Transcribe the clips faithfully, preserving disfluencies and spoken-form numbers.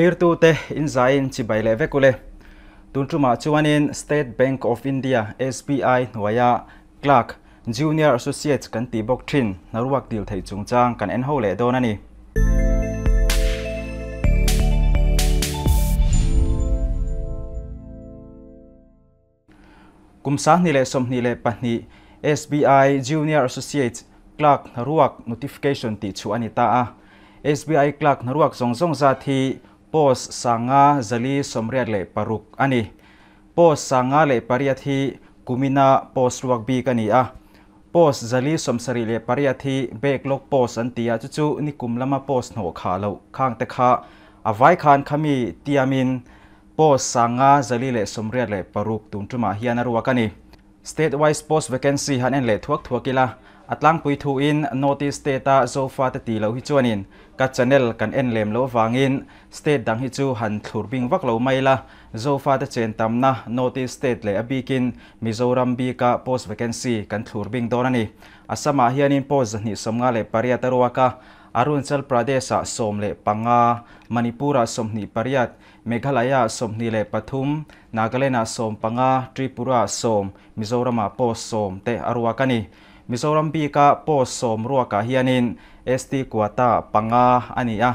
clear to te in zain chi bai le ve kule tunchuma chuanin State Bank of India S B I noya clerk junior associates kan ti bok thin naruak dil thei chungchang kan en ho le donani kumsa ni le som ni le pahni S B I junior associates clerk naruak notification ti chu anita a S B I clerk naruak zong zong za thi post sanga zali somriat le paruk ani post sanga le pariathi kumina post ruak bi kani a post zali somsari le pariathi backlog post antia chu chu ni kumlama post no kha lo khang te kha avai khan khami tiamin post sanga zali le somriat le paruk tumtuma hian ruak ani state wise post vacancy han en le thuak thuakila atlang pui thu in notice data zo fa ta ti lo hi chuanin ka channel kan en lem lo wangin state dang hi chu han thur bing vak lo mai la zo fa ta chen tam na notice state le abikin Mizoram bi ka post vacancy kan thur bing don ani Assam a hianin post ni somnga le pariat arwa ka Arunachal Pradesh a som le panga Manipur a som ni pariat Meghalaya a som ni le pathum Nagaland a som panga Tripura a som Mizoram a post som te arwa ka ni Mizoram bika post som ruaka hianin S T kwata panga ania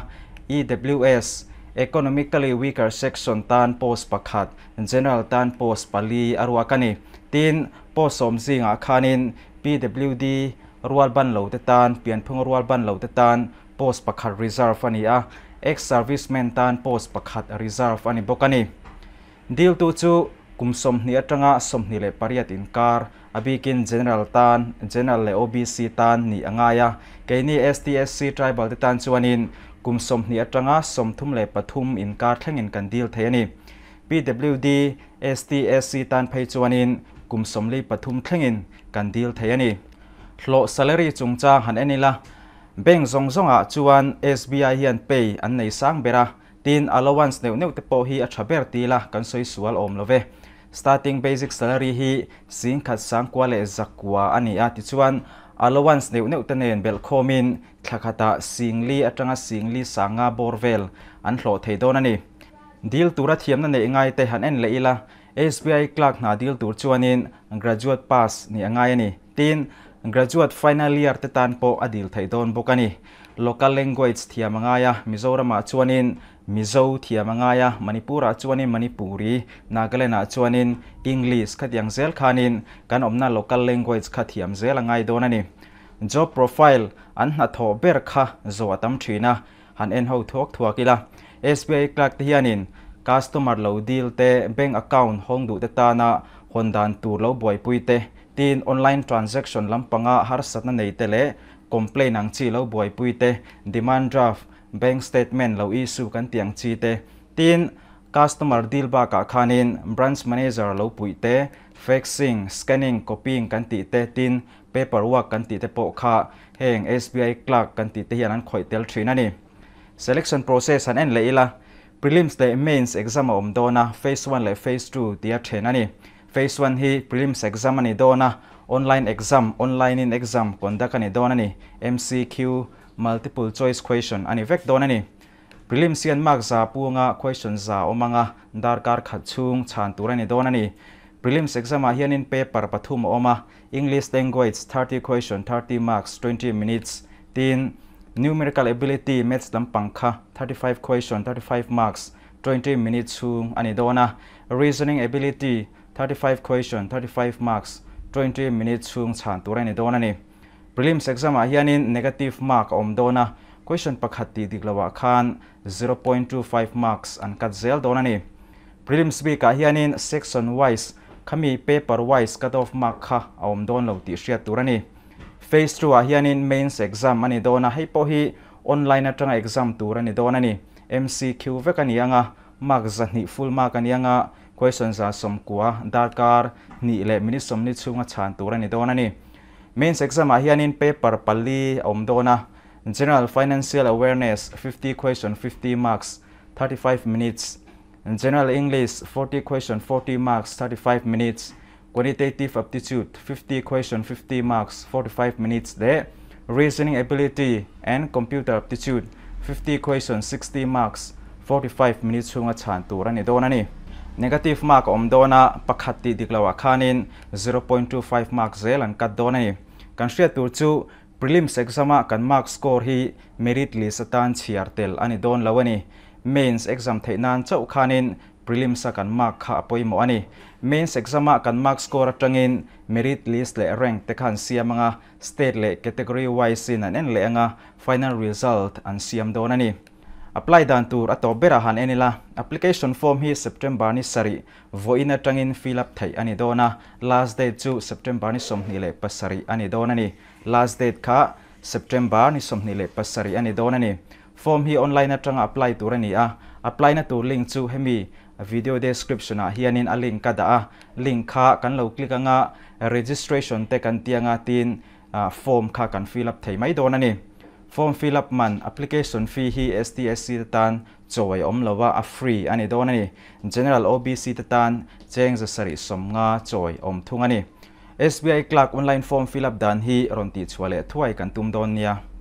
E W S economically weaker section tan post pakhat general tan post pali aruakani tin post som zinga khanin P W D rual ban lo te tan pian phung rual ban lo te tan post pakhat reserve ania ex serviceman tan post pakhat reserve ani bokani deal tu chu kumsom ni atanga somni le pariatin kar abikin general tan general le O B C tan ni angaya keini S T S C tribal tan chuanin kumsom ni atanga somthum le pathum in kar thlengin kan deal theani P W D S T S C tan phei chuanin kumsom le pathum thlengin kan deal theani thlo salary chungcha han enila bank zongjong chuan S B I hian pay an nei sang bera tin allowance neu neu te po hi athaber ti la kan soi sual om love starting basic salary hi sing khat sang kwale zakwa ani ati chuan allowance neu neu tanen bel khomin thlakata singli atanga singli sanga borvel an hlo thei don ani deal tura thiamna nei ngai te han en leila S B I clerk na deal tur chuanin graduate pass ni angai ani tin graduate final year te tan po adil thei don bokani local language thiamangaya Mizoram a chuanin Mizo thiamangaya Manipur a chuanin Manipuri Nagaland a chuanin English khatiang zel khanin kan omna local language khatiam zel angai donani job profile an hatho ber kha zoatam thina han en ho thok thuakila S B I clerk te hianin customer lo deal te bank account hongdu te tana hondan tur lo boi puite tin online transaction lampanga har satna nei tele complain ang chi lo boi puite demand draft bank statement lo issue kan tiang chi te tin customer deal ba ka khanin branch manager lo puite faxing scanning copying kan ti te tin paperwork kan ti te po kha heng S B I clerk kan ti te hian an khoi tel thin ani selection process han en leila prelims te mains exam om dona phase one le phase two dia thin ani phase one hi prelims exam ani dona online exam online in exam conduct ani dona ni M C Q multiple choice question ani vek dona ni prelims hian mark za punga question za omanga darkar khachung chan turani dona ni prelims exam a hian in paper pathum oma English language thirty question thirty marks twenty minutes tin numerical ability maths lampangkha thirty-five question thirty-five marks twenty minutes chung ani dona reasoning ability thirty-five question thirty-five marks twenty minutes chung chan turani donani prelims exam a hianin negative mark om dona question pakhati diklawa khan zero point two five marks an kat zel donani prelims b ka hianin section wise khami paper wise cut off mark kha om don lo ti shia turani phase two a hianin mains exam ani dona heipo hi online atanga exam turani donani M C Q vekani anga mark zani full mark ani anga questions are some kwa darkar ni le minisom ni chunga chan turani donani mains exam a hianin paper pali omdona general financial awareness fifty question fifty marks thirty-five minutes general English forty question forty marks thirty-five minutes quantitative aptitude fifty question fifty marks forty-five minutes there reasoning ability and computer aptitude fifty question sixty marks forty-five minutes sunga chan turani donani negative mark om dona pakhati diklawa khanin zero point two five mark zel an kat donani kanstria turchu prelims exam kan mark score hi merit list atan chiartel ani don lawani mains exam theinan chau khanin prelims kan mark kha poimo ani mains exam kan mark score atangin merit list le rank te khan siamanga state le category wise in an en le anga final result an siam donani apply dan tur ato berahan enila application form hi September ni sari voina tangin fill up thai ani dona last date chu September ni somni le pasari ani donani last date kha September ni somni le pasari ani donani form hi online atanga apply turani a apply na tur link chu hemi video description a hianin a link kada a link kha kan lo click anga registration te kan tianga tin uh, form kha kan fill up thei mai donani form fill up man application fee hi S T S C tan chawai omlawa a free ani donani general O B C tan cheng za sari somnga choi om thungani S B I clerk online form fill up dan hi ronti chwale thuai kan tum don nia